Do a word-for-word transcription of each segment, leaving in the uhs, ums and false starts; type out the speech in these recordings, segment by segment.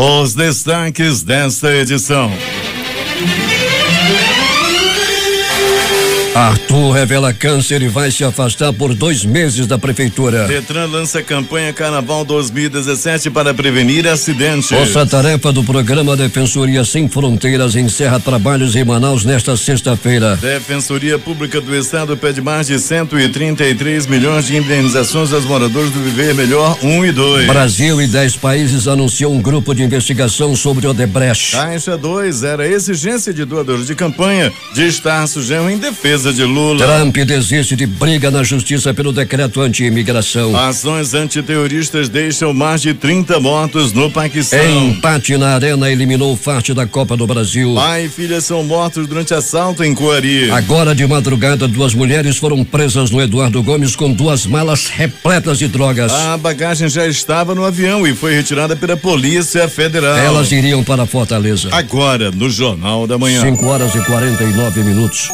os destaques desta edição. Artur revela câncer e vai se afastar por dois meses da prefeitura. Detran lança campanha Carnaval dois mil e dezessete para prevenir acidentes. Força-tarefa do programa Defensoria Sem Fronteiras encerra trabalhos em Manaus nesta sexta-feira. Defensoria Pública do Estado pede mais de cento e trinta e três milhões de indenizações aos moradores do Viver Melhor um e dois. Brasil e dez países anunciam um grupo de investigação sobre Odebrecht. Caixa dois era a exigência de doadores de campanha de estar sujão em defesa de Lula. Trump desiste de briga na justiça pelo decreto anti-imigração. Ações antiterroristas deixam mais de trinta mortos no Paquistão. Empate na Arena eliminou Fast da Copa do Brasil. Pai e filha são mortos durante assalto em Coari. Agora de madrugada, duas mulheres foram presas no Eduardo Gomes com duas malas repletas de drogas. A bagagem já estava no avião e foi retirada pela Polícia Federal. Elas iriam para Fortaleza. Agora, no Jornal da Manhã. cinco horas e quarenta e nove minutos.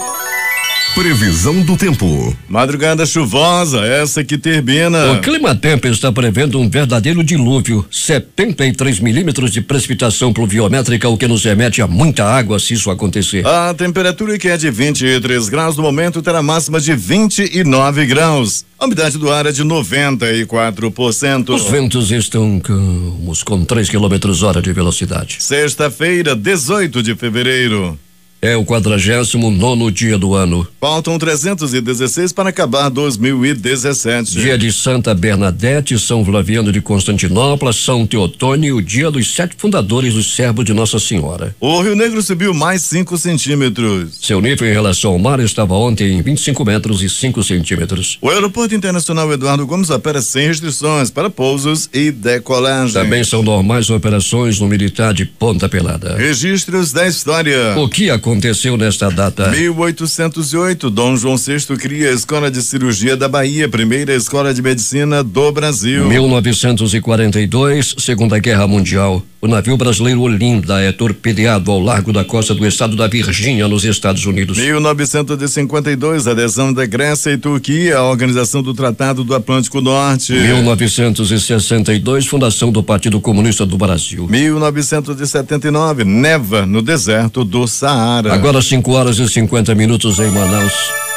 Previsão do tempo. Madrugada chuvosa, essa que termina. O Climatempo está prevendo um verdadeiro dilúvio, setenta e três milímetros de precipitação pluviométrica, o que nos remete a muita água se isso acontecer. A temperatura, que é de vinte e três graus no momento, terá máxima de vinte e nove graus. A umidade do ar é de noventa e quatro por cento. Os ventos estão calmos, com três quilômetros hora de velocidade. Sexta-feira, dezoito de fevereiro. É o quadragésimo nono dia do ano. Faltam trezentos e dezesseis para acabar dois mil e dezessete. Dia de Santa Bernadette, São Flaviano de Constantinopla, São Teotônio e o dia dos sete fundadores do Servo de Nossa Senhora. O Rio Negro subiu mais cinco centímetros. Seu nível em relação ao mar estava ontem em vinte e cinco metros e cinco centímetros. O Aeroporto Internacional Eduardo Gomes opera sem restrições para pousos e decolagem. Também são normais operações no Militar de Ponta Pelada. Registros da história. O que aconteceu? Aconteceu nesta data. mil oitocentos e oito, Dom João sexto cria a Escola de Cirurgia da Bahia, primeira escola de medicina do Brasil. mil novecentos e quarenta e dois, Segunda Guerra Mundial. O navio brasileiro Olinda é torpedeado ao largo da costa do estado da Virgínia, nos Estados Unidos. mil novecentos e cinquenta e dois, adesão da Grécia e Turquia à Organização do Tratado do Atlântico Norte. mil novecentos e sessenta e dois, fundação do Partido Comunista do Brasil. mil novecentos e setenta e nove, neva no deserto do Saara. Agora cinco horas e cinquenta minutos em Manaus.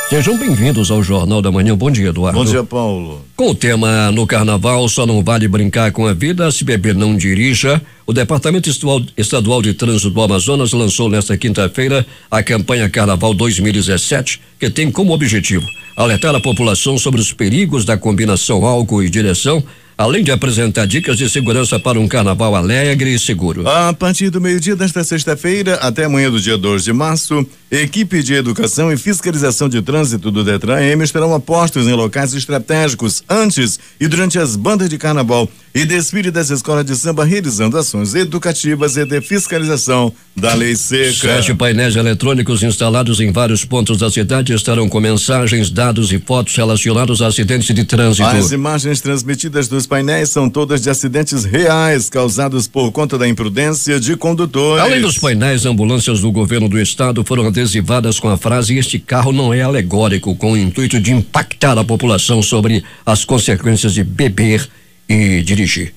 Sejam bem-vindos ao Jornal da Manhã. Bom dia, Eduardo. Bom dia, Paulo. Com o tema "No Carnaval só não vale brincar com a vida, se beber não dirija", o Departamento Estadual de Trânsito do Amazonas lançou nesta quinta-feira a campanha Carnaval dois mil e dezessete, que tem como objetivo alertar a população sobre os perigos da combinação álcool e direção, além de apresentar dicas de segurança para um carnaval alegre e seguro. A partir do meio-dia desta sexta-feira até amanhã do dia dois de março, equipe de educação e fiscalização de trânsito do Detran M estarão apostos em locais estratégicos antes e durante as bandas de carnaval e desfile das escolas de samba, realizando ações educativas e de fiscalização da lei seca. Sete painéis eletrônicos instalados em vários pontos da cidade estarão com mensagens, dados e fotos relacionados a acidentes de trânsito. As imagens transmitidas dos painéis são todas de acidentes reais causados por conta da imprudência de condutores. Além dos painéis, ambulâncias do governo do estado foram adesivadas com a frase "Este carro não é alegórico", com o intuito de impactar a população sobre as consequências de beber e dirigir.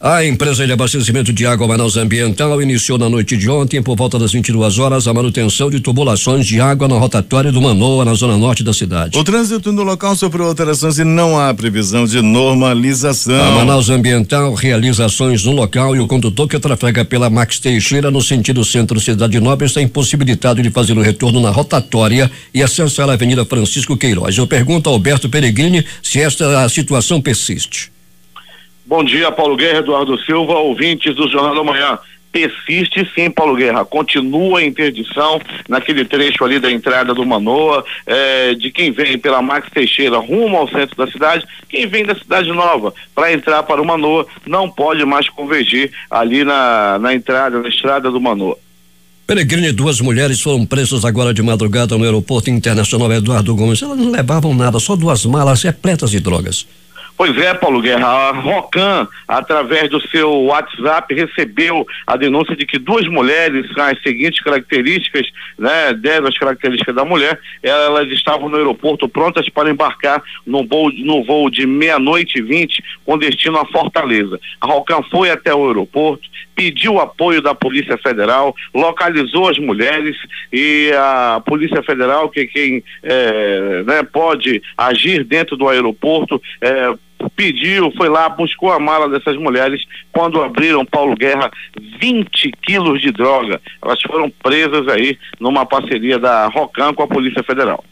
A empresa de abastecimento de água Manaus Ambiental iniciou na noite de ontem, por volta das vinte e duas horas, a manutenção de tubulações de água na rotatória do Manoa, na zona norte da cidade. O trânsito no local sofreu alterações e não há previsão de normalização. A Manaus Ambiental realiza ações no local e o condutor que trafega pela Max Teixeira no sentido centro-cidade nova está impossibilitado de fazer o retorno na rotatória e acessar a Avenida Francisco Queiroz. Eu pergunto a Alberto Peregrini se esta situação persiste. Bom dia, Paulo Guerra, Eduardo Silva, ouvintes do Jornal da Manhã. Persiste sim, Paulo Guerra, continua a interdição naquele trecho ali da entrada do Manoa, eh, de quem vem pela Max Teixeira rumo ao centro da cidade. Quem vem da Cidade Nova para entrar para o Manoa não pode mais convergir ali na, na entrada, na estrada do Manoa. Peregrino, duas mulheres foram presas agora de madrugada no Aeroporto Internacional Eduardo Gomes. Elas não levavam nada, só duas malas repletas de drogas. Pois é, Paulo Guerra, a ROCAM, através do seu WhatsApp, recebeu a denúncia de que duas mulheres com as seguintes características, né, deram as características da mulher, elas estavam no aeroporto prontas para embarcar no voo, no voo de meia-noite e vinte, com destino a Fortaleza. A ROCAM foi até o aeroporto, pediu apoio da Polícia Federal, localizou as mulheres, e a Polícia Federal, que quem é, né, pode agir dentro do aeroporto, é, pediu, foi lá, buscou a mala dessas mulheres. Quando abriram, Paulo Guerra, vinte quilos de droga. Elas foram presas aí numa parceria da ROCAM com a Polícia Federal.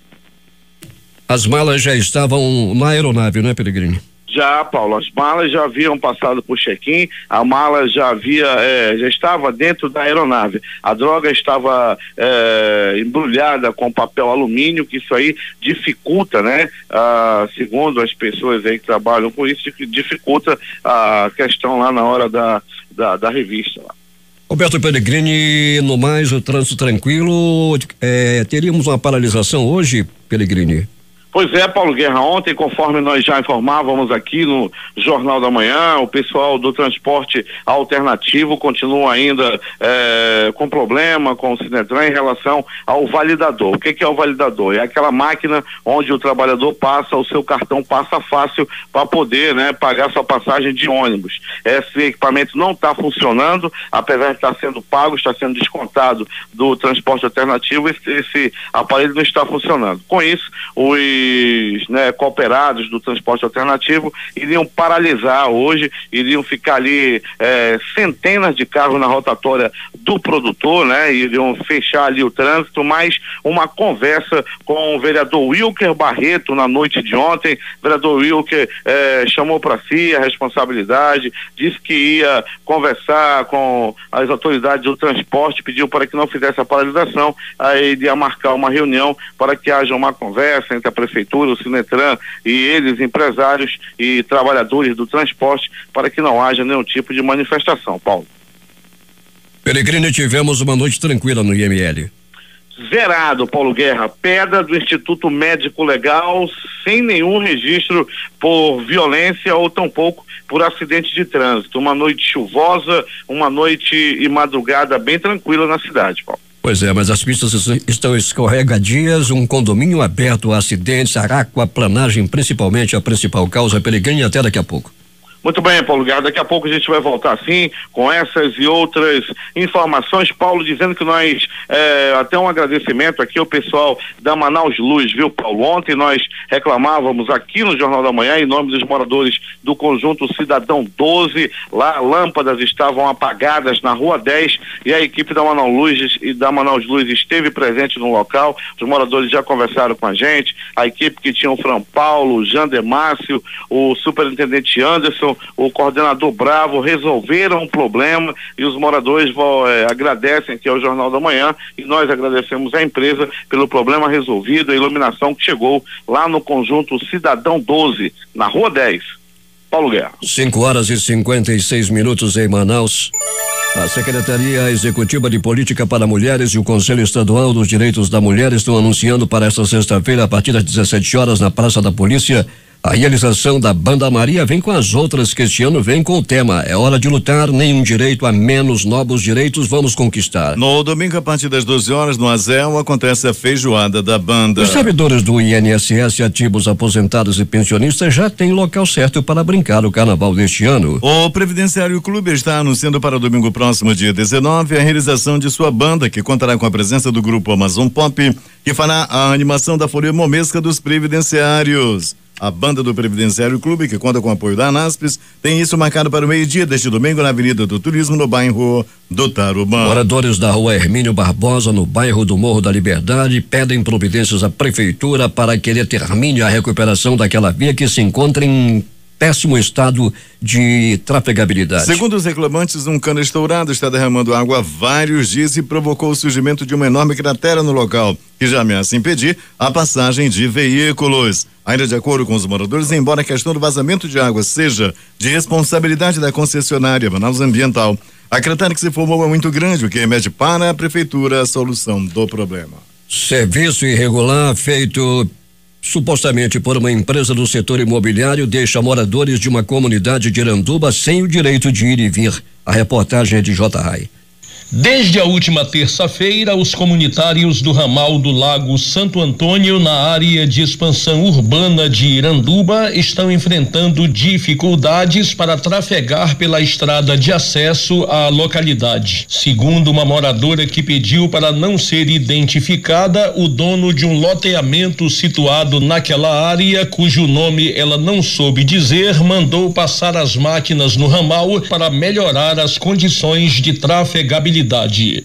As malas já estavam na aeronave, né, Peregrino? Já, Paulo, as malas já haviam passado por check-in, a mala já havia, é, já estava dentro da aeronave. A droga estava é, embrulhada com papel alumínio, que isso aí dificulta, né? Ah, segundo as pessoas aí que trabalham com isso, dificulta a questão lá na hora da, da, da revista lá. Roberto Pellegrini, no mais, o trânsito tranquilo. É, teríamos uma paralisação hoje, Pellegrini? Pois é, Paulo Guerra, ontem, conforme nós já informávamos aqui no Jornal da Manhã, o pessoal do transporte alternativo continua ainda eh, com problema com o Sinetran em relação ao validador. O que que é o validador? É aquela máquina onde o trabalhador passa o seu cartão passa fácil para poder, né, pagar sua passagem de ônibus. Esse equipamento não está funcionando, apesar de estar sendo pago, está sendo descontado do transporte alternativo, esse, esse aparelho não está funcionando. Com isso, os Né, cooperados do transporte alternativo iriam paralisar hoje, iriam ficar ali eh, centenas de carros na rotatória do produtor, né, iriam fechar ali o trânsito. Mas uma conversa com o vereador Wilker Barreto na noite de ontem, o vereador Wilker eh, chamou para si a responsabilidade, disse que ia conversar com as autoridades do transporte, pediu para que não fizesse a paralisação, aí ia marcar uma reunião para que haja uma conversa entre a prefeitura, o Sinetran e eles, empresários e trabalhadores do transporte, para que não haja nenhum tipo de manifestação, Paulo. Peregrino, tivemos uma noite tranquila no I M L. Zerado, Paulo Guerra, pedra do Instituto Médico Legal, sem nenhum registro por violência ou tampouco por acidente de trânsito. Uma noite chuvosa, uma noite e madrugada bem tranquila na cidade, Paulo. Pois é, mas as pistas estão escorregadias, um condomínio aberto a acidentes, aquaplanagem, principalmente a principal causa. Peregrino, até daqui a pouco. Muito bem, Paulo Guerra, daqui a pouco a gente vai voltar sim com essas e outras informações, Paulo, dizendo que nós eh, até um agradecimento aqui ao pessoal da Manaus Luz, viu, Paulo? Ontem nós reclamávamos aqui no Jornal da Manhã em nome dos moradores do conjunto Cidadão doze, lá lâmpadas estavam apagadas na Rua dez e a equipe da Manaus Luz e da Manaus Luz esteve presente no local. Os moradores já conversaram com a gente, a equipe que tinha o Fran Paulo, o Jean Demácio, o superintendente Anderson, o coordenador Bravo, resolveram o problema e os moradores vão, é, agradecem aqui ao Jornal da Manhã e nós agradecemos à empresa pelo problema resolvido, a iluminação que chegou lá no conjunto Cidadão doze, na Rua dez. Paulo Guerra. cinco horas e cinquenta e seis minutos em Manaus. A Secretaria Executiva de Política para Mulheres e o Conselho Estadual dos Direitos da Mulher estão anunciando para esta sexta-feira, a partir das dezessete horas, na Praça da Polícia, a realização da Banda Maria Vem com as Outras, que este ano vem com o tema "É hora de lutar, nenhum direito a menos, novos direitos vamos conquistar". No domingo, a partir das doze horas, no Azel, acontece a feijoada da banda. Os servidores do I N S S, ativos, aposentados e pensionistas já têm local certo para brincar o carnaval deste ano. O Previdenciário Clube está anunciando para domingo próximo, dia dezenove, a realização de sua banda, que contará com a presença do grupo Amazon Pop, que fará a animação da folia momesca dos previdenciários. A banda do Previdenciário Clube, que conta com o apoio da ANASPES, tem isso marcado para o meio-dia deste domingo na Avenida do Turismo, no bairro do Tarumã. Moradores da Rua Hermínio Barbosa, no bairro do Morro da Liberdade, pedem providências à prefeitura para que ele termine a recuperação daquela via que se encontra em péssimo estado de trafegabilidade. Segundo os reclamantes, um cano estourado está derramando água há vários dias e provocou o surgimento de uma enorme cratera no local, que já ameaça impedir a passagem de veículos. Ainda de acordo com os moradores, embora a questão do vazamento de água seja de responsabilidade da concessionária Manaus Ambiental, a cratera que se formou é muito grande, o que remete para a prefeitura a solução do problema. Serviço irregular feito supostamente por uma empresa do setor imobiliário deixa moradores de uma comunidade de Iranduba sem o direito de ir e vir. A reportagem é de J. Rai. Desde a última terça-feira, os comunitários do ramal do Lago Santo Antônio, na área de expansão urbana de Iranduba, estão enfrentando dificuldades para trafegar pela estrada de acesso à localidade. Segundo uma moradora que pediu para não ser identificada, o dono de um loteamento situado naquela área, cujo nome ela não soube dizer, mandou passar as máquinas no ramal para melhorar as condições de trafegabilidade.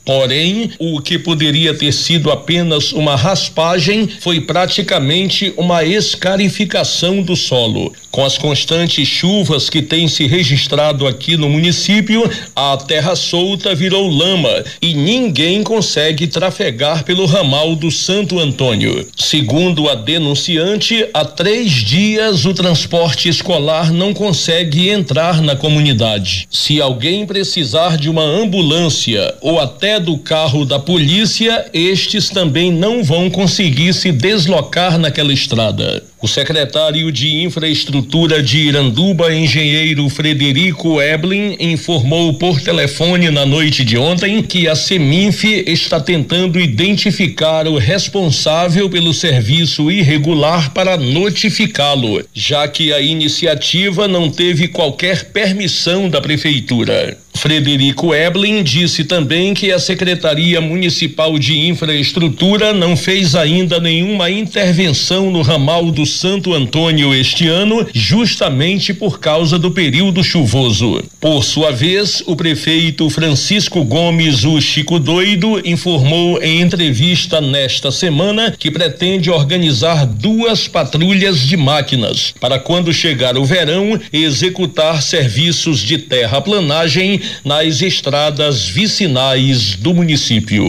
Porém, o que poderia ter sido apenas uma raspagem foi praticamente uma escarificação do solo. Com as constantes chuvas que têm se registrado aqui no município, a terra solta virou lama e ninguém consegue trafegar pelo ramal do Santo Antônio. Segundo a denunciante, há três dias o transporte escolar não consegue entrar na comunidade. Se alguém precisar de uma ambulância ou até do carro da polícia, estes também não vão conseguir se deslocar naquela estrada. O secretário de Infraestrutura de Iranduba, engenheiro Frederico Eblin, informou por telefone na noite de ontem que a Seminf está tentando identificar o responsável pelo serviço irregular para notificá-lo, já que a iniciativa não teve qualquer permissão da prefeitura. Frederico Eblin disse também que a Secretaria Municipal de Infraestrutura não fez ainda nenhuma intervenção no ramal do Santo Antônio este ano, justamente por causa do período chuvoso. Por sua vez, o prefeito Francisco Gomes, o Chico Doido, informou em entrevista nesta semana que pretende organizar duas patrulhas de máquinas para, quando chegar o verão, executar serviços de terraplanagem nas estradas vicinais do município.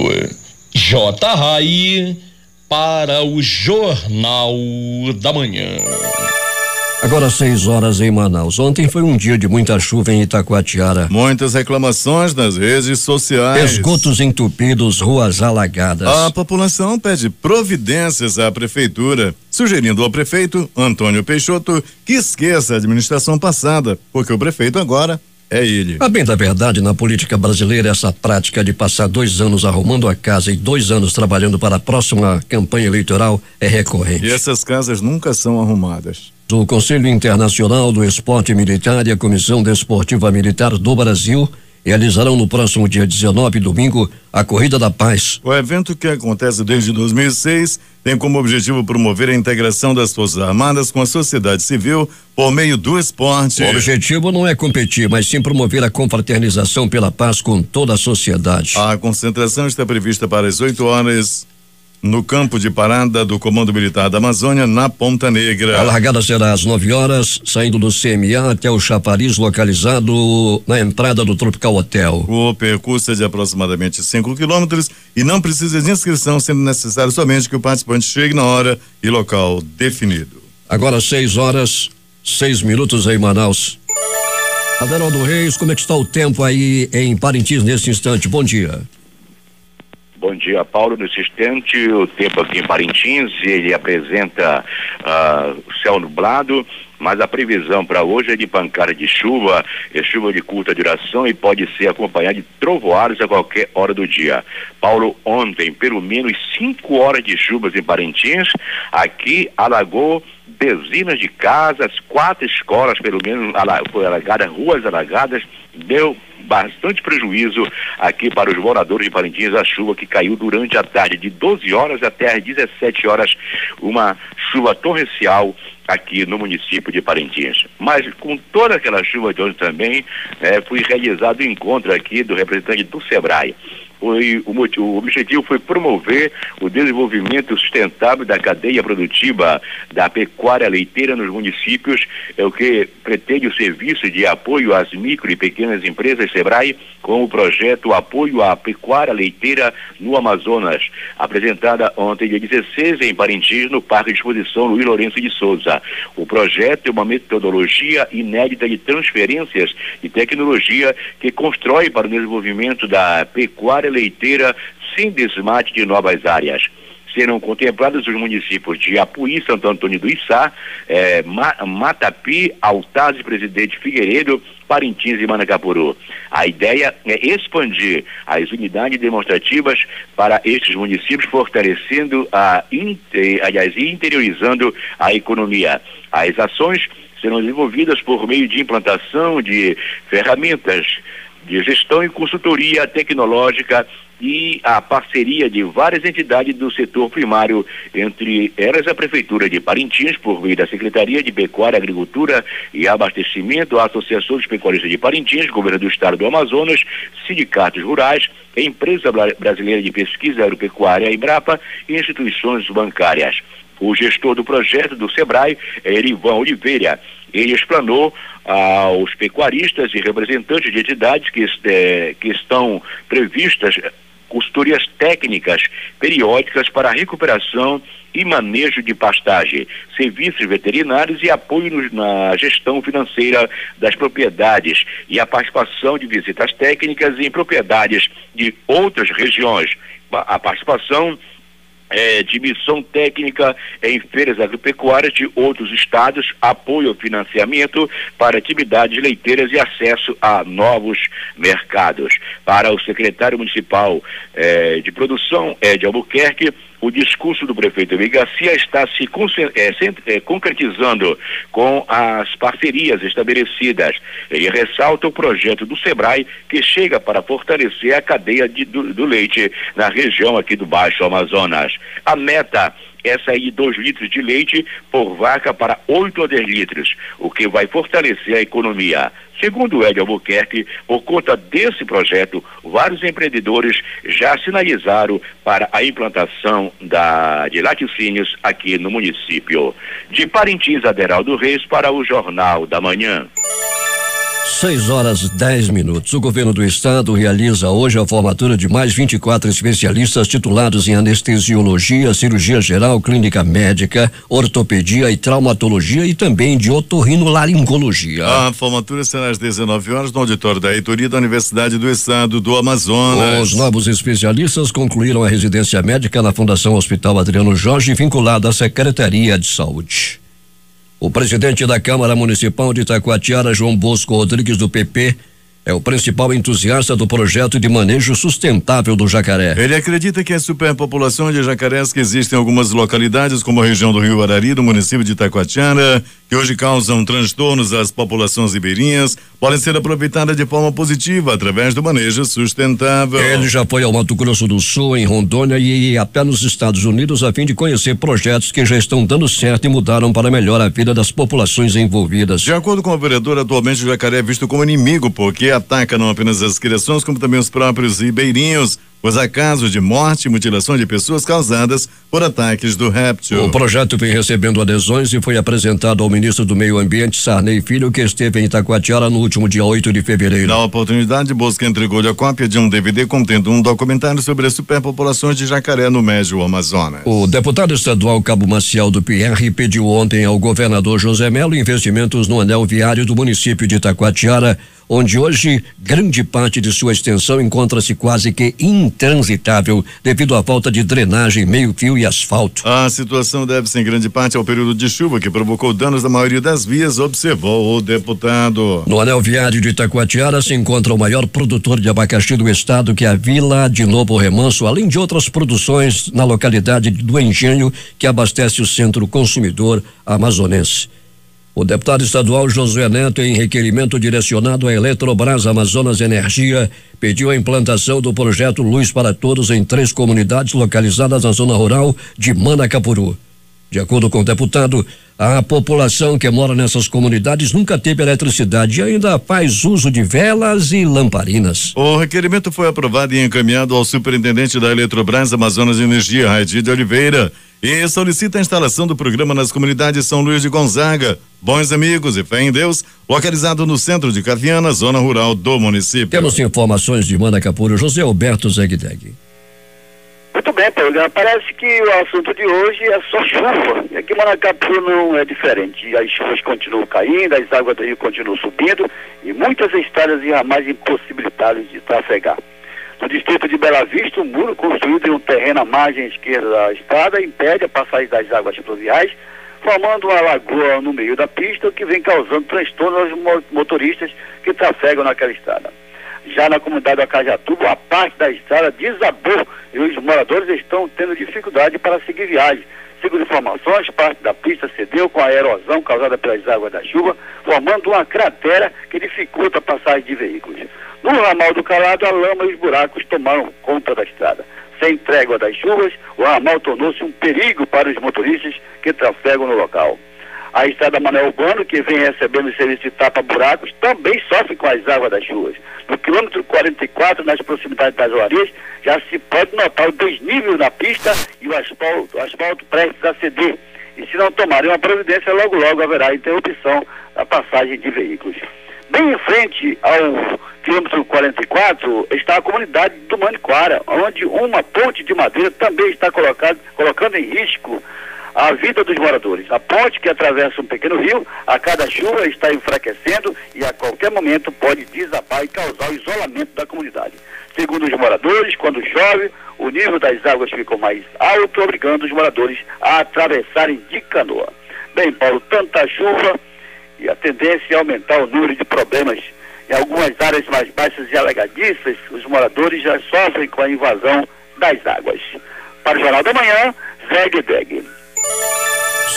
J. Rai, para o Jornal da Manhã. Agora seis horas em Manaus. Ontem foi um dia de muita chuva em Itacoatiara. Muitas reclamações nas redes sociais. Esgotos entupidos, ruas alagadas. A população pede providências à prefeitura, sugerindo ao prefeito Antônio Peixoto que esqueça a administração passada, porque o prefeito agora é ele. A bem da verdade, na política brasileira, essa prática de passar dois anos arrumando a casa e dois anos trabalhando para a próxima campanha eleitoral é recorrente. E essas casas nunca são arrumadas. O Conselho Internacional do Esporte Militar e a Comissão Desportiva Militar do Brasil realizarão no próximo dia dezenove, domingo, a Corrida da Paz. O evento, que acontece desde dois mil e seis, tem como objetivo promover a integração das Forças Armadas com a sociedade civil por meio do esporte. O objetivo não é competir, mas sim promover a confraternização pela paz com toda a sociedade. A concentração está prevista para as oito horas. No campo de parada do Comando Militar da Amazônia, na Ponta Negra. A largada será às nove horas, saindo do C M A até o chafariz, localizado na entrada do Tropical Hotel. O percurso é de aproximadamente cinco quilômetros e não precisa de inscrição, sendo necessário somente que o participante chegue na hora e local definido. Agora seis horas, seis minutos em Manaus. Aderaldo Reis, como é que está o tempo aí em Parintins nesse instante? Bom dia. Bom dia, Paulo. Nesse instante, o tempo aqui em Parintins, ele apresenta uh, céu nublado, mas a previsão para hoje é de pancada de chuva, é chuva de curta duração e pode ser acompanhada de trovoadas a qualquer hora do dia. Paulo, ontem, pelo menos cinco horas de chuvas em Parintins, aqui alagou dezenas de casas, quatro escolas, pelo menos, foi alagada, ruas alagadas, deu bastante prejuízo aqui para os moradores de Parintins, a chuva que caiu durante a tarde de doze horas até às dezessete horas, uma chuva torrencial aqui no município de Parintins. Mas com toda aquela chuva de ontem também, eh, foi realizado o encontro aqui do representante do SEBRAE. Foi, o, o objetivo foi promover o desenvolvimento sustentável da cadeia produtiva da pecuária leiteira nos municípios, é o que pretende o serviço de apoio às micro e pequenas empresas SEBRAE com o projeto Apoio à Pecuária Leiteira no Amazonas, apresentada ontem dia dezesseis em Parintins, no Parque de Exposição Luiz Lourenço de Souza. O projeto é uma metodologia inédita de transferências e tecnologia que constrói para o desenvolvimento da pecuária leiteira sem desmate de novas áreas. serão contemplados os municípios de Apuí, Santo Antônio do Içá, eh, Matapi, Altaz, Presidente Figueiredo, Parintins e Manacapuru. A ideia é expandir as unidades demonstrativas para estes municípios, fortalecendo a inter, aliás, interiorizando a economia. As ações serão desenvolvidas por meio de implantação de ferramentas de gestão e consultoria tecnológica e a parceria de várias entidades do setor primário, entre elas a Prefeitura de Parintins, por meio da Secretaria de Pecuária, Agricultura e Abastecimento, a Associação dos Pecuaristas de Parintins, Governo do Estado do Amazonas, sindicatos rurais, Empresa Brasileira de Pesquisa Agropecuária, Embrapa, e instituições bancárias. O gestor do projeto do SEBRAE, Erivan Oliveira, ele explanou aos pecuaristas e representantes de entidades que, é, que estão previstas consultorias técnicas periódicas para a recuperação e manejo de pastagem, serviços veterinários e apoio na gestão financeira das propriedades e a participação de visitas técnicas em propriedades de outras regiões. A participação É, de missão técnica em feiras agropecuárias de outros estados, apoio ao financiamento para atividades leiteiras e acesso a novos mercados. Para o secretário municipal é, de produção, Ed Albuquerque, o discurso do prefeito Emílio Garcia está se é, concretizando com as parcerias estabelecidas. Ele ressalta o projeto do SEBRAE, que chega para fortalecer a cadeia de, do, do leite na região aqui do Baixo Amazonas. A meta é sair dois litros de leite por vaca para oito a dez litros, o que vai fortalecer a economia. Segundo Ed Albuquerque, por conta desse projeto, vários empreendedores já sinalizaram para a implantação da, de laticínios aqui no município. De Parintins, Aderaldo Reis, para o Jornal da Manhã. seis horas dez minutos. O governo do estado realiza hoje a formatura de mais vinte e quatro especialistas titulados em anestesiologia, cirurgia geral, clínica médica, ortopedia e traumatologia e também de otorrinolaringologia. A formatura será às dezenove horas no auditório da reitoria da Universidade do Estado do Amazonas. Os novos especialistas concluíram a residência médica na Fundação Hospital Adriano Jorge, vinculada à Secretaria de Saúde. O presidente da Câmara Municipal de Itacoatiara, João Bosco Rodrigues, do P P, é o principal entusiasta do projeto de manejo sustentável do jacaré. Ele acredita que a superpopulação de jacarés que existe em algumas localidades, como a região do Rio Arari, do município de Itacoatiara, que hoje causam transtornos às populações ribeirinhas, podem ser aproveitadas de forma positiva através do manejo sustentável. Ele já foi ao Mato Grosso do Sul, em Rondônia e até nos Estados Unidos a fim de conhecer projetos que já estão dando certo e mudaram para melhor a vida das populações envolvidas. De acordo com o vereador, atualmente o jacaré é visto como inimigo porque ataca não apenas as criações como também os próprios ribeirinhos. Pois há casos de morte e mutilação de pessoas causadas por ataques do réptil. O projeto vem recebendo adesões e foi apresentado ao ministro do Meio Ambiente, Sarney Filho, que esteve em Itacoatiara no último dia oito de fevereiro. Na oportunidade, Bosco entregou-lhe a cópia de um D V D contendo um documentário sobre as superpopulações de jacaré no Médio Amazonas. O deputado estadual Cabo Maciel do P R pediu ontem ao governador José Melo investimentos no anel viário do município de Itacoatiara, onde hoje grande parte de sua extensão encontra-se quase que intransitável devido à falta de drenagem, meio-fio e asfalto. A situação deve-se em grande parte ao período de chuva que provocou danos na maioria das vias, observou o deputado. No anel viário de Itacoatiara se encontra o maior produtor de abacaxi do estado, que é a Vila de Novo Remanso, além de outras produções na localidade do Engenho, que abastece o centro consumidor amazonense. O deputado estadual Josué Neto, em requerimento direcionado à Eletrobras Amazonas Energia, pediu a implantação do projeto Luz para Todos em três comunidades localizadas na zona rural de Manacapuru. De acordo com o deputado, a população que mora nessas comunidades nunca teve eletricidade e ainda faz uso de velas e lamparinas. O requerimento foi aprovado e encaminhado ao superintendente da Eletrobras Amazonas Energia, Raidi de Oliveira, e solicita a instalação do programa nas comunidades São Luís de Gonzaga, Bons Amigos e Fé em Deus, localizado no centro de Caviana, zona rural do município. Temos informações de Manacapuru, José Alberto Zegdeg. Muito bem, Paulo. Parece que o assunto de hoje é só chuva. E aqui em Manacapuru não é diferente. As chuvas continuam caindo, as águas do rio continuam subindo e muitas estradas e ramais impossibilitadas de trafegar. No distrito de Bela Vista, um muro construído em um terreno à margem esquerda da estrada impede a passagem das águas pluviais, formando uma lagoa no meio da pista, o que vem causando transtornos aos motoristas que trafegam naquela estrada. Já na comunidade do Acajatuba, a parte da estrada desabou e os moradores estão tendo dificuldade para seguir viagem. Segundo informações, parte da pista cedeu com a erosão causada pelas águas da chuva, formando uma cratera que dificulta a passagem de veículos. No ramal do Calado, a lama e os buracos tomaram conta da estrada. Sem trégua das chuvas, o ramal tornou-se um perigo para os motoristas que trafegam no local. A estrada Manoel Urbano, que vem recebendo serviço de tapa-buracos, também sofre com as águas das chuvas. No quilômetro quarenta e quatro, nas proximidades das Oarias, já se pode notar o desnível na pista e o asfalto, o asfalto prestes a ceder. E se não tomarem uma providência, logo logo haverá interrupção da passagem de veículos. Bem em frente ao quilômetro quarenta e quatro está a comunidade do Maniquara, onde uma ponte de madeira também está colocado, colocando em risco a vida dos moradores. A ponte, que atravessa um pequeno rio, a cada chuva está enfraquecendo e a qualquer momento pode desabar e causar o isolamento da comunidade. Segundo os moradores, quando chove, o nível das águas ficou mais alto, obrigando os moradores a atravessarem de canoa. Bem, Paulo, tanta chuva e a tendência é aumentar o número de problemas. Em algumas áreas mais baixas e alagadiças, os moradores já sofrem com a invasão das águas. Para o Jornal da Manhã, Zeg Deg.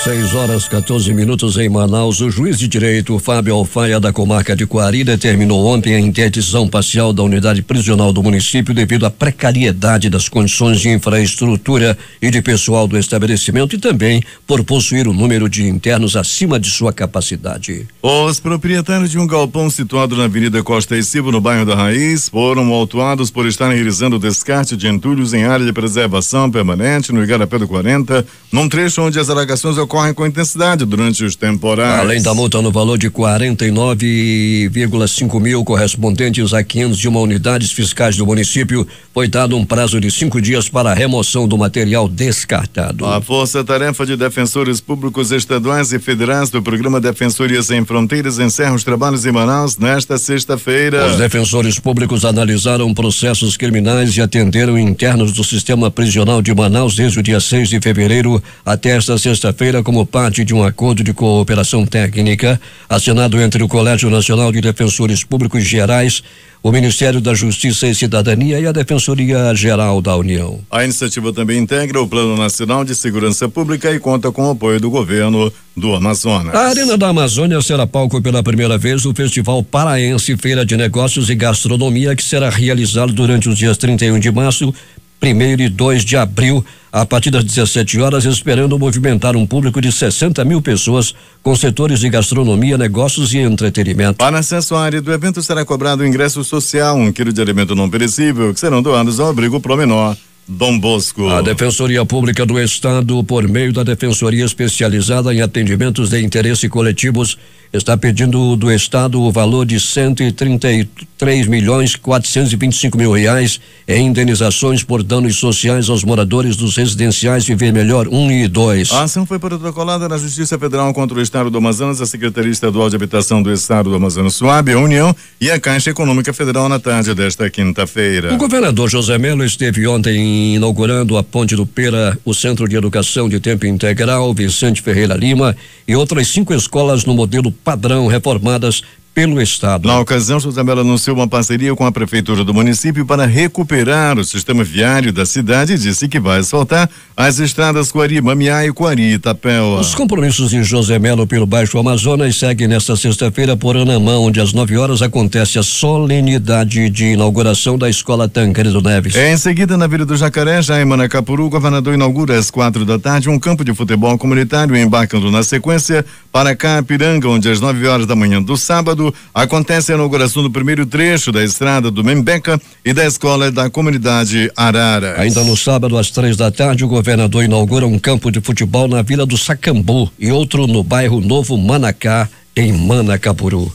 seis horas quatorze minutos em Manaus. O juiz de direito Fábio Alfaia, da comarca de Coari, determinou ontem a interdição parcial da unidade prisional do município devido à precariedade das condições de infraestrutura e de pessoal do estabelecimento e também por possuir um número de internos acima de sua capacidade. Os proprietários de um galpão situado na Avenida Costa e Silva, no bairro da Raiz, foram autuados por estarem realizando o descarte de entulhos em área de preservação permanente no Igarapé do quarenta, num trecho onde as alagações ocorrem com intensidade durante os temporais. Além da multa no valor de quarenta e nove vírgula cinco mil correspondentes a quinhentas e uma unidades fiscais do município, foi dado um prazo de cinco dias para a remoção do material descartado. A força-tarefa de defensores públicos estaduais e federais do programa Defensoria Sem Fronteiras encerra os trabalhos em Manaus nesta sexta-feira. Os defensores públicos analisaram processos criminais e atenderam internos do sistema prisional de Manaus desde o dia seis de fevereiro até esta sexta-feira, como parte de um acordo de cooperação técnica assinado entre o Colégio Nacional de Defensores Públicos Gerais, o Ministério da Justiça e Cidadania e a Defensoria Geral da União. A iniciativa também integra o Plano Nacional de Segurança Pública e conta com o apoio do governo do Amazonas. A Arena da Amazônia será palco pela primeira vez do Festival Paraense, Feira de Negócios e Gastronomia, que será realizado durante os dias trinta e um de março, primeiro e dois de abril, a partir das dezessete horas, esperando movimentar um público de sessenta mil pessoas com setores de gastronomia, negócios e entretenimento. Para acesso à área do evento será cobrado ingresso social, um quilo de alimento não perecível, que serão doados ao abrigo Pro Menor Dom Bosco. A Defensoria Pública do Estado, por meio da Defensoria Especializada em Atendimentos de Interesse Coletivos, está pedindo do Estado o valor de cento e trinta e três milhões quatrocentos e vinte e cinco mil reais em indenizações por danos sociais aos moradores dos residenciais Viver Melhor um e dois. A ação foi protocolada na Justiça Federal contra o Estado do Amazonas, a Secretaria Estadual de Habitação do Estado do Amazonas, SUAB, a União e a Caixa Econômica Federal na tarde desta quinta-feira. O governador José Melo esteve ontem inaugurando a Ponte do Pera, o Centro de Educação de Tempo Integral Vicente Ferreira Lima e outras cinco escolas no modelo padrão reformadas pelo Estado. Na ocasião, José Melo anunciou uma parceria com a Prefeitura do município para recuperar o sistema viário da cidade e disse que vai asfaltar as estradas Coari, Mamiá, Coari e Itapéua. Os compromissos de José Melo pelo Baixo Amazonas seguem nesta sexta-feira por Anamã, onde às nove horas acontece a solenidade de inauguração da Escola Tancredo Neves. Em seguida, na Vila do Jacaré, já em Manacapuru, o governador inaugura às quatro da tarde um campo de futebol comunitário, embarcando na sequência para Caipiranga, onde às nove horas da manhã do sábado acontece a inauguração do primeiro trecho da estrada do Membeca e da escola da comunidade Araras. Ainda no sábado, às três da tarde, o governador inaugura um campo de futebol na Vila do Sacambu e outro no bairro Novo Manacá, em Manacapuru.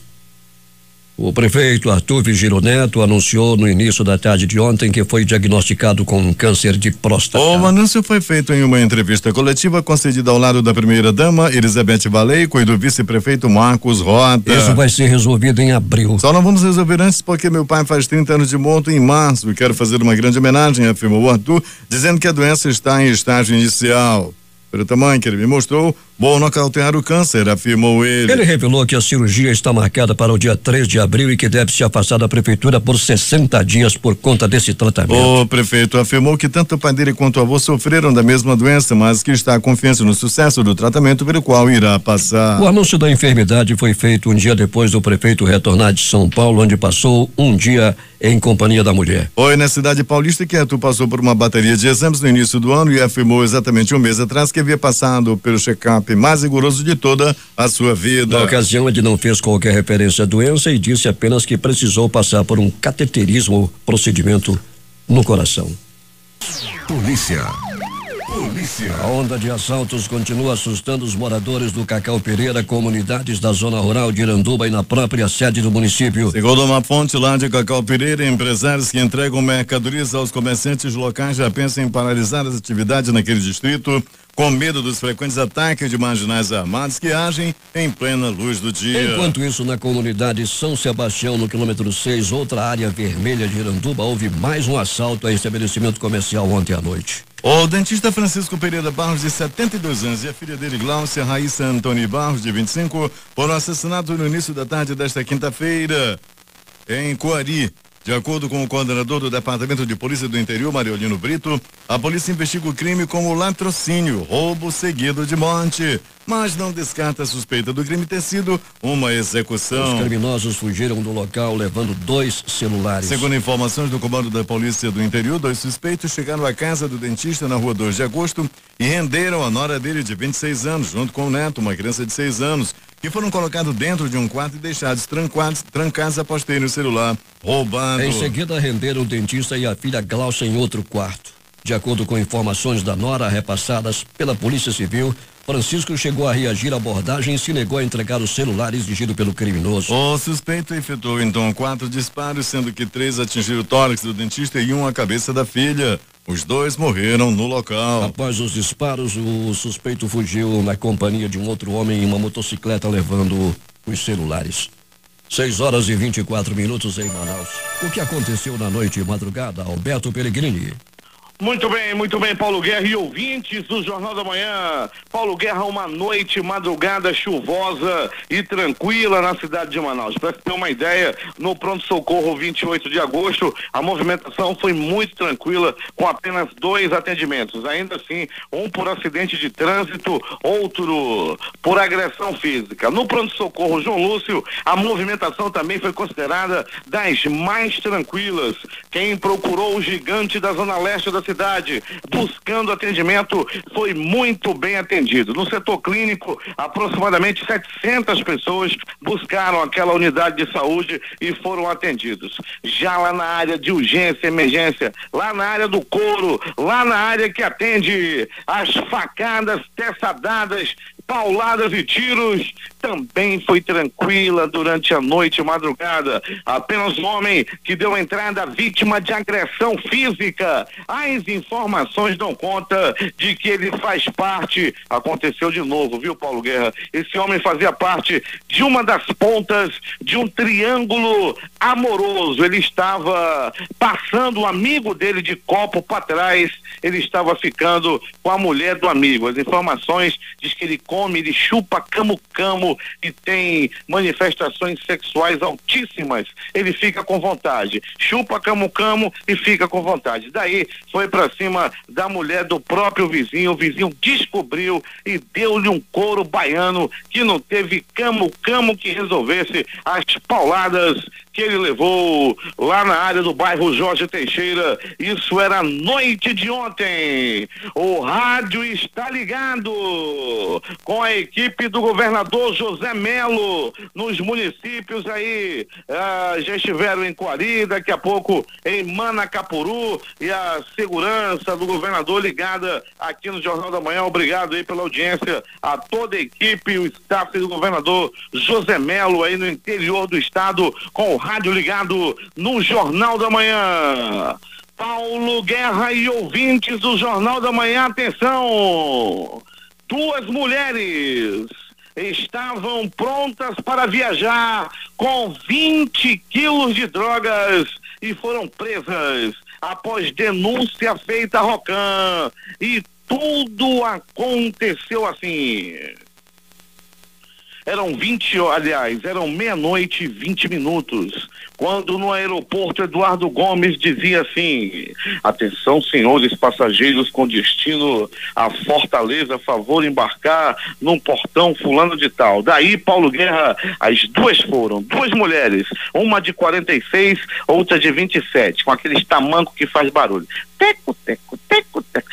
O prefeito Artur Neto anunciou no início da tarde de ontem que foi diagnosticado com câncer de próstata. O anúncio foi feito em uma entrevista coletiva concedida ao lado da primeira-dama Elizabeth Valeico e do vice-prefeito Marcos Rota. Isso vai ser resolvido em abril. Só não vamos resolver antes porque meu pai faz trinta anos de morto em março e quero fazer uma grande homenagem, afirmou Artur, dizendo que a doença está em estágio inicial. Pelo tamanho que ele me mostrou, bom nocautear o câncer, afirmou ele. Ele revelou que a cirurgia está marcada para o dia três de abril e que deve se afastar da prefeitura por sessenta dias por conta desse tratamento. O prefeito afirmou que tanto o pai dele quanto o avô sofreram da mesma doença, mas que está confiante no sucesso do tratamento pelo qual irá passar. O anúncio da enfermidade foi feito um dia depois do prefeito retornar de São Paulo, onde passou um dia em companhia da mulher. Foi na cidade paulista que Artur passou por uma bateria de exames no início do ano e afirmou exatamente um mês atrás que havia passado pelo check-up mais rigoroso de toda a sua vida. Na ocasião, ele não fez qualquer referência à doença e disse apenas que precisou passar por um cateterismo, procedimento no coração. Polícia. Polícia. A onda de assaltos continua assustando os moradores do Cacau Pereira, comunidades da zona rural de Iranduba e na própria sede do município. Segundo uma fonte lá de Cacau Pereira, empresários que entregam mercadorias aos comerciantes locais já pensam em paralisar as atividades naquele distrito, com medo dos frequentes ataques de marginais armados que agem em plena luz do dia. Enquanto isso, na comunidade São Sebastião, no quilômetro seis, outra área vermelha de Iranduba, houve mais um assalto a estabelecimento comercial ontem à noite. O dentista Francisco Pereira Barros, de setenta e dois anos, e a filha dele, Gláucia Raíssa Antônio Barros, de vinte e cinco, foram assassinados no início da tarde desta quinta-feira, em Coari. De acordo com o coordenador do Departamento de Polícia do Interior, Mariolino Brito, a polícia investiga o crime como latrocínio, roubo seguido de morte, mas não descarta a suspeita do crime ter sido uma execução. Os criminosos fugiram do local levando dois celulares. Segundo informações do comando da Polícia do Interior, dois suspeitos chegaram à casa do dentista na rua dois de agosto e renderam a nora dele de vinte e seis anos, junto com o neto, uma criança de seis anos, que foram colocados dentro de um quarto e deixados trancados, trancados após terem o celular roubado. Em seguida, renderam o dentista e a filha Gláucia em outro quarto. De acordo com informações da nora repassadas pela Polícia Civil, Francisco chegou a reagir à abordagem e se negou a entregar o celular exigido pelo criminoso. O suspeito efetuou então quatro disparos, sendo que três atingiram o tórax do dentista e um a cabeça da filha. Os dois morreram no local. Após os disparos, o suspeito fugiu na companhia de um outro homem em uma motocicleta levando os celulares. seis horas e vinte e quatro minutos em Manaus. O que aconteceu na noite e madrugada, Alberto Peregrini? Muito bem, muito bem, Paulo Guerra e ouvintes do Jornal da Manhã. Paulo Guerra, uma noite madrugada chuvosa e tranquila na cidade de Manaus. Para ter uma ideia, no pronto-socorro vinte e oito de agosto, a movimentação foi muito tranquila, com apenas dois atendimentos. Ainda assim, um por acidente de trânsito, outro por agressão física. No pronto-socorro João Lúcio, a movimentação também foi considerada das mais tranquilas. Quem procurou o gigante da Zona Leste da cidade, buscando atendimento, foi muito bem atendido. No setor clínico, aproximadamente setecentas pessoas buscaram aquela unidade de saúde e foram atendidos. Já lá na área de urgência, emergência, lá na área do couro, lá na área que atende as facadas, teçadadas, pauladas e tiros, também foi tranquila durante a noite e madrugada. Apenas um homem que deu entrada à vítima de agressão física. As informações dão conta de que ele faz parte, aconteceu de novo, viu, Paulo Guerra? Esse homem fazia parte de uma das pontas de um triângulo amoroso. Ele estava passando o amigo dele de copo para trás, ele estava ficando com a mulher do amigo. As informações diz que ele come, ele chupa camo-camo e tem manifestações sexuais altíssimas. Ele fica com vontade, chupa camo-camo e fica com vontade. Daí foi pra cima da mulher do próprio vizinho, o vizinho descobriu e deu-lhe um couro baiano que não teve camo-camo que resolvesse as pauladas que ele levou lá na área do bairro Jorge Teixeira. Isso era noite de ontem. O rádio está ligado com a equipe do governador José Melo nos municípios aí. Ah, já estiveram em Coari, daqui a pouco em Manacapuru, e a segurança do governador ligada aqui no Jornal da Manhã. Obrigado aí pela audiência a toda a equipe, o staff do governador José Melo aí no interior do estado, com o rádio ligado no Jornal da Manhã. Paulo Guerra e ouvintes do Jornal da Manhã, atenção! Duas mulheres estavam prontas para viajar com vinte quilos de drogas e foram presas após denúncia feita à ROCAM. E tudo aconteceu assim. Eram vinte, aliás, eram meia-noite e vinte minutos, quando no aeroporto Eduardo Gomes dizia assim: atenção, senhores passageiros com destino a Fortaleza, a favor embarcar num portão fulano de tal. Daí, Paulo Guerra, as duas foram, duas mulheres, uma de quarenta e seis, outra de vinte e sete, com aquele tamanco que faz barulho. Teco, teco, teco, teco.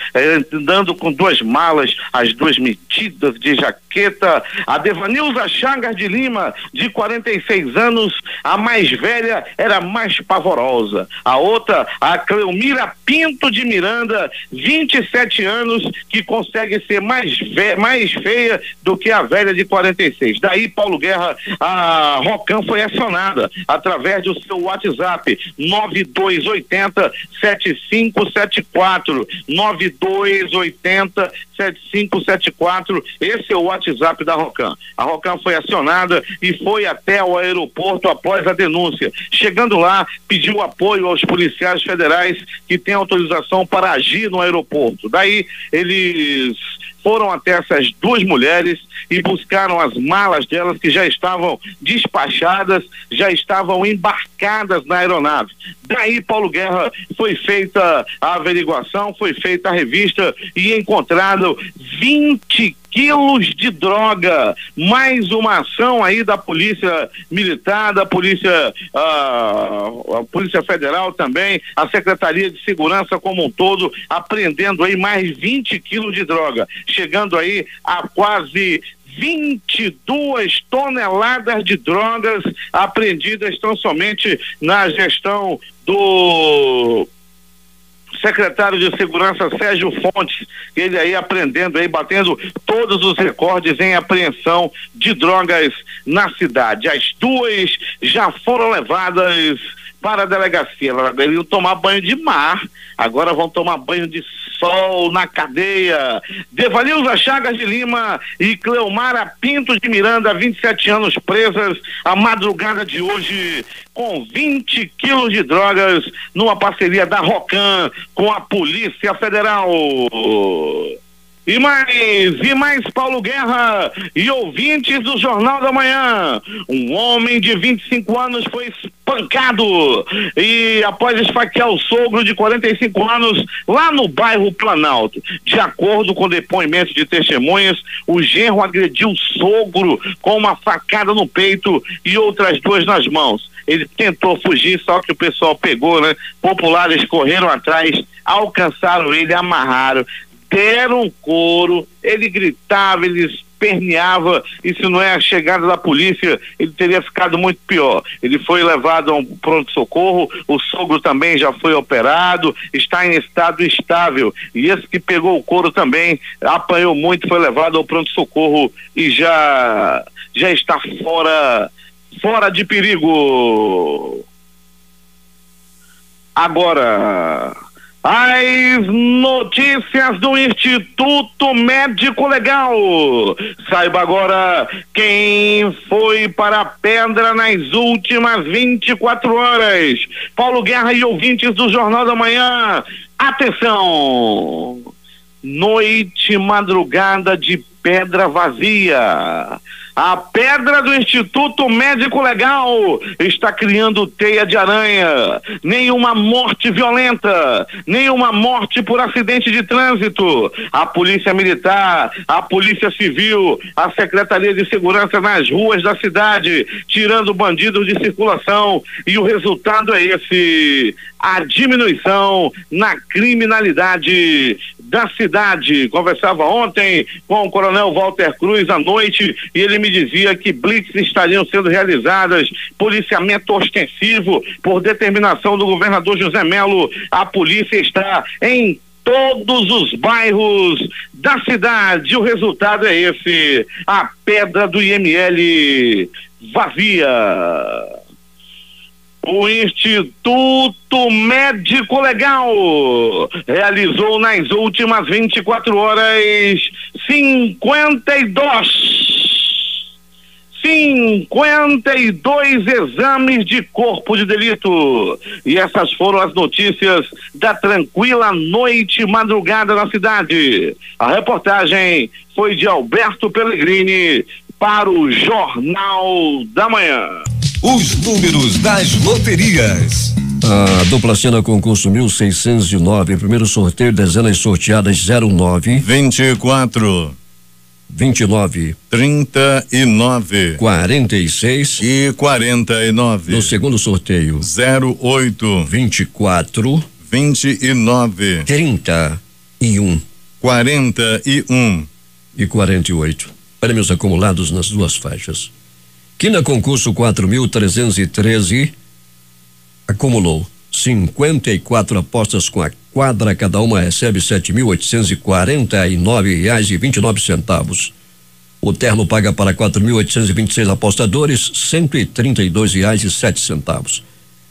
Andando com duas malas, as duas medidas de jaqueta. A Devanilza Chagas de Lima, de quarenta e seis anos, a mais velha, era mais pavorosa. A outra, a Cleomira Pinto de Miranda, vinte e sete anos, que consegue ser mais, ve- mais feia do que a velha de quarenta e seis. Daí, Paulo Guerra, a ROCAM foi acionada através do seu WhatsApp, nove dois oito zero, sete cinco sete quatro, nove dois oito zero, sete cinco sete quatro, esse é o WhatsApp da ROCAM. A ROCAM foi acionada e foi até o aeroporto após a denúncia. Chegando lá, pediu apoio aos policiais federais que têm autorização para agir no aeroporto. Daí, eles foram até essas duas mulheres e buscaram as malas delas, que já estavam despachadas, já estavam embarcadas na aeronave. Daí, Paulo Guerra, foi feita a averiguação, foi feita a revista e encontrado vinte quilos de droga. Mais uma ação aí da Polícia Militar, da Polícia uh, a Polícia Federal também, a Secretaria de Segurança como um todo, apreendendo aí mais vinte quilos de droga, chegando aí a quase vinte e duas toneladas de drogas apreendidas tão somente na gestão do secretário de Segurança Sérgio Fontes, ele aí aprendendo, aí batendo todos os recordes em apreensão de drogas na cidade. As duas já foram levadas para a delegacia. Eles iam tomar banho de mar, agora vão tomar banho de sol na cadeia. Devanilza Chagas de Lima e Cleomara Pinto de Miranda, vinte e sete anos, presas a madrugada de hoje com vinte quilos de drogas, numa parceria da ROCAM com a Polícia Federal. E mais, e mais Paulo Guerra e ouvintes do Jornal da Manhã. Um homem de vinte e cinco anos foi espancado e após esfaquear o sogro de quarenta e cinco anos lá no bairro Planalto. De acordo com depoimento de testemunhas, o genro agrediu o sogro com uma facada no peito e outras duas nas mãos. Ele tentou fugir, só que o pessoal pegou, né? Populares correram atrás, alcançaram ele, amarraram, deram couro, ele gritava, ele esperneava, e se não é a chegada da polícia, ele teria ficado muito pior. Ele foi levado a um pronto-socorro, o sogro também já foi operado, está em estado estável, e esse que pegou o couro também apanhou muito, foi levado ao pronto-socorro e já, já está fora, fora de perigo. Agora, as notícias do Instituto Médico Legal. Saiba agora quem foi para a pedra nas últimas vinte e quatro horas. Paulo Guerra e ouvintes do Jornal da Manhã, atenção! Noite, madrugada de pedra vazia. A pedra do Instituto Médico Legal está criando teia de aranha. Nenhuma morte violenta, nenhuma morte por acidente de trânsito. A Polícia Militar, a Polícia Civil, a Secretaria de Segurança nas ruas da cidade, tirando bandidos de circulação. E o resultado é esse: a diminuição na criminalidade da cidade. Conversava ontem com o coronel Walter Cruz à noite e ele me dizia que blitz estariam sendo realizadas, policiamento ostensivo por determinação do governador José Melo. A polícia está em todos os bairros da cidade. O resultado é esse: a pedra do I M L vazia. O Instituto Médico Legal realizou nas últimas vinte e quatro horas cinquenta e dois exames de corpo de delito. E essas foram as notícias da tranquila noite e madrugada na cidade. A reportagem foi de Alberto Pellegrini para o Jornal da Manhã. Os números das loterias. A Dupla Cena concurso mil seiscentos e nove, primeiro sorteio, dezenas sorteadas zero nove, vinte e quatro, vinte e nove, trinta e nove, quarenta e seis e quarenta e nove. No segundo sorteio, zero oito, vinte e quatro, vinte e nove, trinta e um, quarenta e um e quarenta e oito. Prêmios acumulados nas duas faixas. Quina concurso quatro mil trezentos e treze acumulou cinquenta e quatro apostas com a quadra, cada uma recebe sete mil oitocentos e quarenta e nove reais e vinte e nove centavos. O terno paga para quatro mil oitocentos e vinte e seis apostadores cento e trinta e dois reais e sete centavos.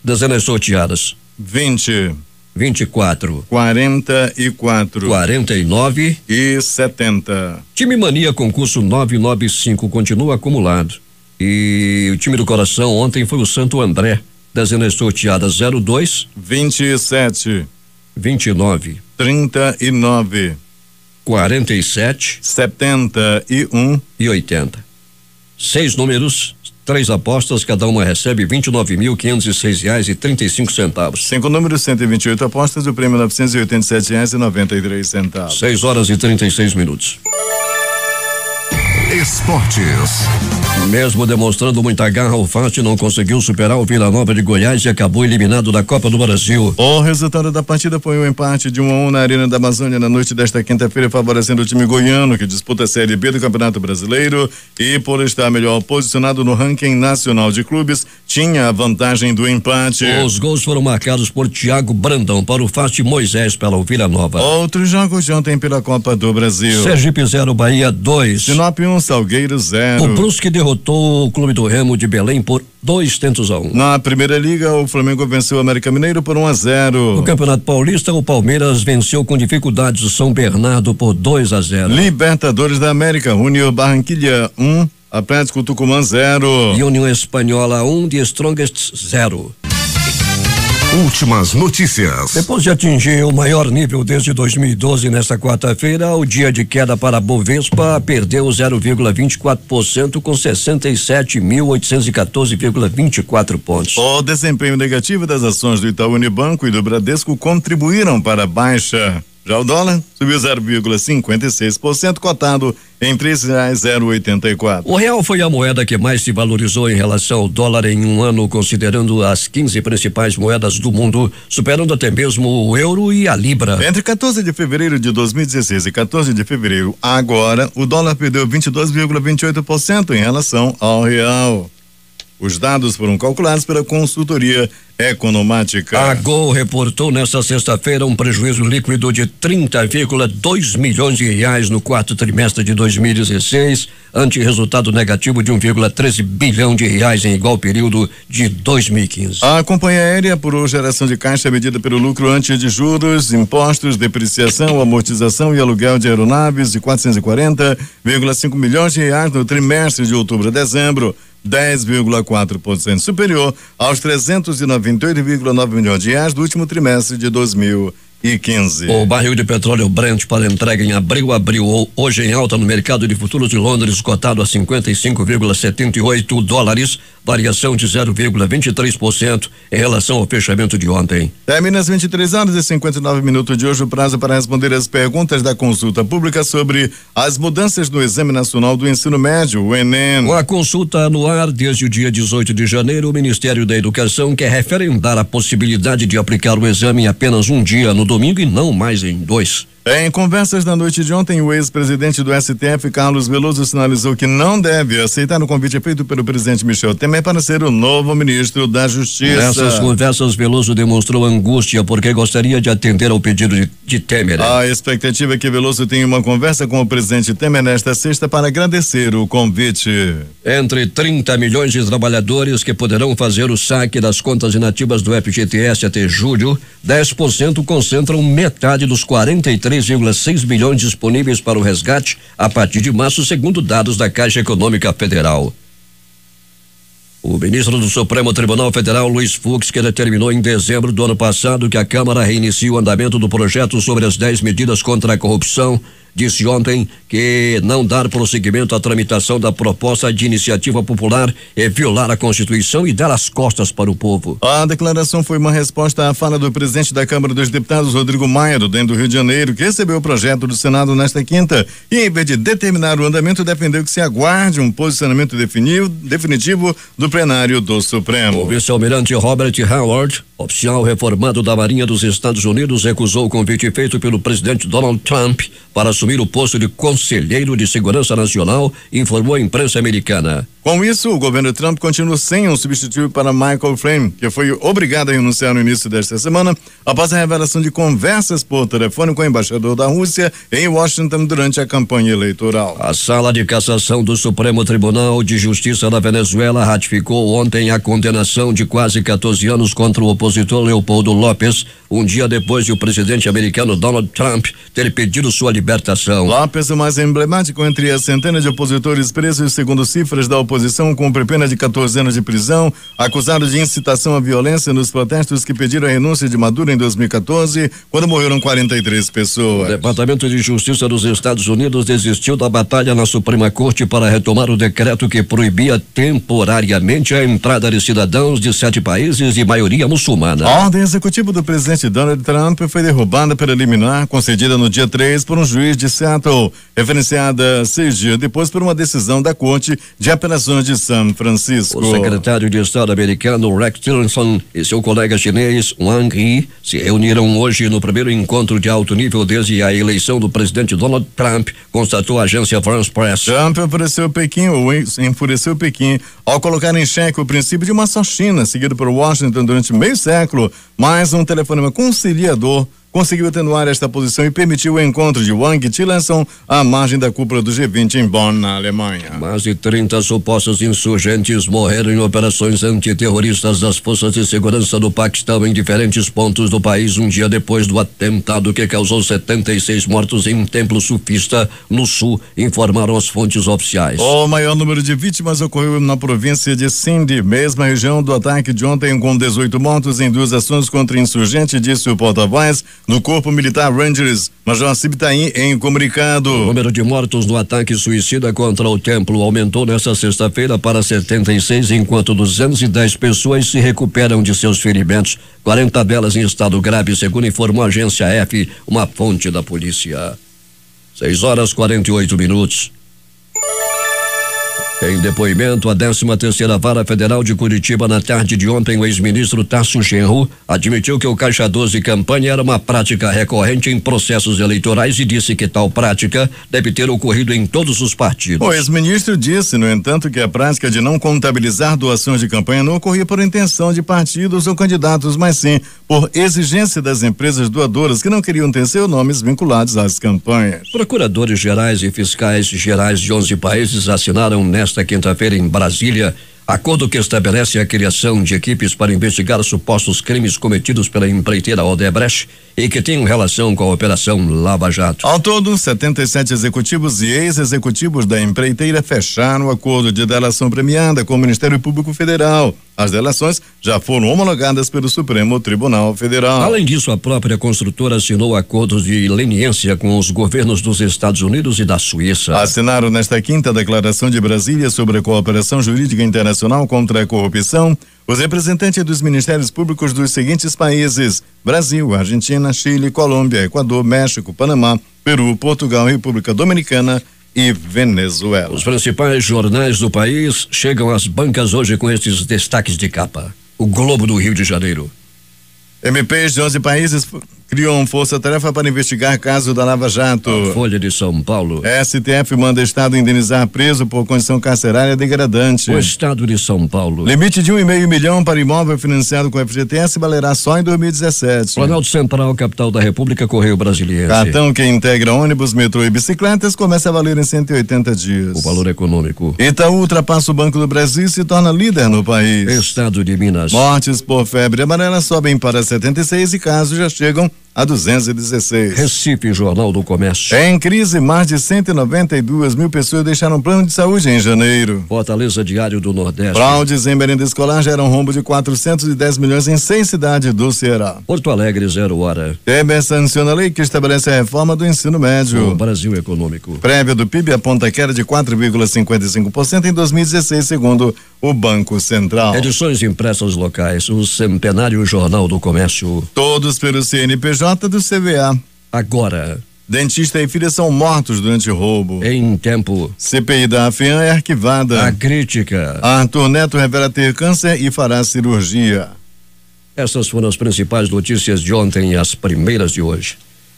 Dezenas sorteadas: vinte, vinte e quatro, quarenta e quatro, quarenta e nove e setenta. Time Mania concurso nove nove cinco continua acumulado. E o time do coração ontem foi o Santo André, dezenas sorteadas zero dois, vinte e sete, vinte e nove, trinta e nove, quarenta e sete, setenta e um e oitenta. Seis números, três apostas, cada uma recebe vinte e nove mil quinhentos e seis reais e trinta e cinco centavos. Cinco números, cento e vinte e oito apostas, o prêmio novecentos e oitenta e sete reais e noventa e três centavos. seis horas e trinta e seis minutos. Esportes. Mesmo demonstrando muita garra, o Fast não conseguiu superar o Vila Nova de Goiás e acabou eliminado da Copa do Brasil. O resultado da partida foi um empate de um a um na Arena da Amazônia na noite desta quinta-feira, favorecendo o time goiano, que disputa a Série B do Campeonato Brasileiro e, por estar melhor posicionado no ranking nacional de clubes, tinha a vantagem do empate. Os gols foram marcados por Thiago Brandão para o Fast e Moisés para o Vila Nova. Outros jogos de ontem pela Copa do Brasil: Sergipe zero, Bahia dois, Sinop um, Salgueiro zero. O Brusque derrotou o Clube do Remo de Belém por dois tentos a um. Na primeira liga, o Flamengo venceu o América Mineiro por um a zero. No Campeonato Paulista, o Palmeiras venceu com dificuldades o São Bernardo por dois a zero. Libertadores da América, União Barranquilha um, Atlético Tucumã zero. E União Espanhola um, de Strongest zero. Últimas notícias. Depois de atingir o maior nível desde dois mil e doze, nesta quarta-feira, o dia de queda para a Bovespa perdeu zero vírgula vinte e quatro por cento com sessenta e sete mil oitocentos e catorze vírgula vinte e quatro pontos. O desempenho negativo das ações do Itaú Unibanco e do Bradesco contribuíram para a baixa. Já o dólar subiu zero vírgula cinquenta e seis por cento, cotado em três reais e oitenta e quatro. O real foi a moeda que mais se valorizou em relação ao dólar em um ano, considerando as quinze principais moedas do mundo, superando até mesmo o euro e a libra. Entre quatorze de fevereiro de dois mil e dezesseis e quatorze de fevereiro agora, o dólar perdeu vinte e dois vírgula vinte e oito por cento em relação ao real. Os dados foram calculados pela consultoria econômica. A Gol reportou nesta sexta-feira um prejuízo líquido de trinta vírgula dois milhões de reais no quarto trimestre de dois mil e dezesseis, ante resultado negativo de um vírgula treze bilhão de reais em igual período de dois mil e quinze. A companhia aérea apurou geração de caixa medida pelo lucro antes de juros, impostos, depreciação, amortização e aluguel de aeronaves de quatrocentos e quarenta vírgula cinco milhões de reais no trimestre de outubro a dezembro, dez vírgula quatro por cento superior aos trezentos e noventa e oito vírgula nove milhões de reais do último trimestre de dois mil e quinze. O barril de petróleo Brent para entrega em abril abriu hoje em alta no mercado de futuros de Londres, cotado a cinquenta e cinco vírgula setenta e oito dólares, variação de zero vírgula vinte e três por cento em relação ao fechamento de ontem. Termina às vinte e três horas e cinquenta e nove minutos de hoje o prazo para responder as perguntas da consulta pública sobre as mudanças no Exame Nacional do Ensino Médio, o Enem. Com a consulta no ar desde o dia dezoito de janeiro, o Ministério da Educação quer referendar a possibilidade de aplicar o exame em apenas um dia no domingo e não mais em dois. Em conversas da noite de ontem, o ex-presidente do S T F, Carlos Veloso, sinalizou que não deve aceitar o convite feito pelo presidente Michel Temer para ser o novo ministro da Justiça. Nessas conversas, Veloso demonstrou angústia porque gostaria de atender ao pedido de, de Temer. A expectativa é que Veloso tenha uma conversa com o presidente Temer nesta sexta para agradecer o convite. Entre trinta milhões de trabalhadores que poderão fazer o saque das contas inativas do F G T S até julho, dez por cento concentram metade dos quarenta e três vírgula seis bilhões disponíveis para o resgate a partir de março, segundo dados da Caixa Econômica Federal. O ministro do Supremo Tribunal Federal, Luiz Fux, que determinou em dezembro do ano passado que a Câmara reinicie o andamento do projeto sobre as dez medidas contra a corrupção, disse ontem que não dar prosseguimento à tramitação da proposta de iniciativa popular é violar a Constituição e dar as costas para o povo. A declaração foi uma resposta à fala do presidente da Câmara dos Deputados, Rodrigo Maia, do D E M do Rio de Janeiro, que recebeu o projeto do Senado nesta quinta e, em vez de determinar o andamento, defendeu que se aguarde um posicionamento definido, definitivo do plenário do Supremo. O vice-almirante Robert Howard, oficial reformado da Marinha dos Estados Unidos, recusou o convite feito pelo presidente Donald Trump para assumir o posto de conselheiro de segurança nacional, informou a imprensa americana. Com isso, o governo Trump continua sem um substituto para Michael Flynn, que foi obrigado a renunciar no início desta semana, após a revelação de conversas por telefone com o embaixador da Rússia em Washington durante a campanha eleitoral. A Sala de Cassação do Supremo Tribunal de Justiça da Venezuela ratificou ontem a condenação de quase quatorze anos contra o opositor opositor Leopoldo López, um dia depois de o presidente americano Donald Trump ter pedido sua libertação. López, o mais emblemático entre as centenas de opositores presos, segundo cifras da oposição, cumpre pena de quatorze anos de prisão, acusado de incitação à violência nos protestos que pediram a renúncia de Maduro em dois mil e quatorze, quando morreram quarenta e três pessoas. O Departamento de Justiça dos Estados Unidos desistiu da batalha na Suprema Corte para retomar o decreto que proibia temporariamente a entrada de cidadãos de sete países de maioria muçulmana. A ordem executiva do presidente Donald Trump foi derrubada pela liminar concedida no dia três por um juiz de Seattle, referenciada seis dias depois por uma decisão da Corte de Apelações de São Francisco. O secretário de Estado americano Rex Tillerson e seu colega chinês Wang Yi se reuniram hoje no primeiro encontro de alto nível desde a eleição do presidente Donald Trump, constatou a agência France Press. Trump enfureceu Pequim, ou enfureceu Pequim ao colocar em xeque o princípio de uma só China, seguido por Washington durante meio século. século, mas um telefonema conciliador conseguiu atenuar esta posição e permitiu o encontro de Wang e Tillerson à margem da cúpula do G vinte em Bonn, na Alemanha. Mais de trinta supostos insurgentes morreram em operações antiterroristas das forças de segurança do Paquistão em diferentes pontos do país um dia depois do atentado que causou setenta e seis mortos em um templo sufista no sul, informaram as fontes oficiais. O maior número de vítimas ocorreu na província de Sindh, mesma região do ataque de ontem, com dezoito mortos em duas ações contra insurgentes, disse o porta-voz no Corpo Militar Rangers, Major Sibtain, em comunicado. O número de mortos no ataque suicida contra o templo aumentou nesta sexta-feira para setenta e seis, enquanto duzentas e dez pessoas se recuperam de seus ferimentos, quarenta delas em estado grave, segundo informou a agência F, uma fonte da polícia. seis horas e quarenta e oito minutos. Em depoimento à décima terceira Vara Federal de Curitiba na tarde de ontem, o ex-ministro Tarso Genro admitiu que o Caixa doze Campanha era uma prática recorrente em processos eleitorais e disse que tal prática deve ter ocorrido em todos os partidos. O ex-ministro disse, no entanto, que a prática de não contabilizar doações de campanha não ocorria por intenção de partidos ou candidatos, mas sim por exigência das empresas doadoras que não queriam ter seus nomes vinculados às campanhas. Procuradores gerais e fiscais gerais de onze países assinaram nesta Esta quinta-feira, em Brasília, Acordo que estabelece a criação de equipes para investigar supostos crimes cometidos pela empreiteira Odebrecht e que tenham relação com a Operação Lava Jato. Ao todo, setenta e sete executivos e ex-executivos da empreiteira fecharam o acordo de delação premiada com o Ministério Público Federal. As delações já foram homologadas pelo Supremo Tribunal Federal. Além disso, a própria construtora assinou acordos de leniência com os governos dos Estados Unidos e da Suíça. Assinaram nesta quinta a Declaração de Brasília sobre a Cooperação Jurídica Internacional contra a Corrupção os representantes dos Ministérios Públicos dos seguintes países: Brasil, Argentina, Chile, Colômbia, Equador, México, Panamá, Peru, Portugal, República Dominicana e Venezuela. Os principais jornais do país chegam às bancas hoje com estes destaques de capa. O Globo do Rio de Janeiro. M Ps de onze países criam força-tarefa para investigar caso da Lava Jato. A Folha de São Paulo. S T F manda Estado indenizar preso por condição carcerária degradante. O Estado de São Paulo. Limite de um e meio milhão para imóvel financiado com F G T S valerá só em dois mil e dezessete. Planalto Central, capital da República, Correio Brasiliense. Cartão que integra ônibus, metrô e bicicletas começa a valer em cento e oitenta dias. O valor econômico. Itaú ultrapassa o Banco do Brasil e se torna líder no país. Estado de Minas. Mortes por febre amarela sobem para setenta e seis e casos já chegam a duzentos e dezesseis. Recife, Jornal do Comércio. Em crise, mais de cento e noventa e duas mil pessoas deixaram plano de saúde em janeiro. Fortaleza, Diário do Nordeste. Fraudes em merenda escolar geram rombo de quatrocentos e dez milhões em seis cidades do Ceará. Porto Alegre, Zero Hora. Temer sanciona a lei que estabelece a reforma do ensino médio. O Brasil Econômico. Prévia do P I B aponta queda de quatro vírgula cinquenta e cinco por cento em dois mil e dezesseis, segundo o Banco Central. Edições impressas locais. O Centenário, Jornal do Comércio. Todos pelo C N P J do C V A. Agora. Dentista e filha são mortos durante roubo. Em tempo. C P I da AFIAN é arquivada. A crítica. Artur Neto revela ter câncer e fará cirurgia. Essas foram as principais notícias de ontem e as primeiras de hoje.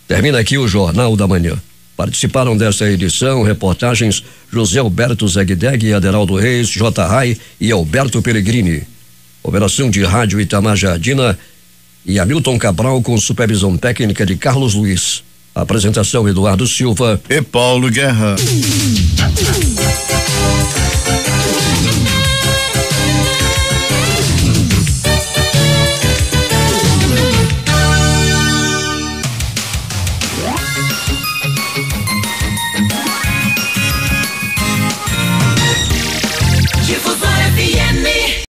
Termina aqui o Jornal da Manhã. Participaram desta edição reportagens José Alberto Zegdeg, Aderaldo Reis, J. Rai e Alberto Peregrini. Operação de rádio Itamar Jardina e Hamilton Cabral, com supervisão técnica de Carlos Luiz. Apresentação Eduardo Silva e Paulo Guerra.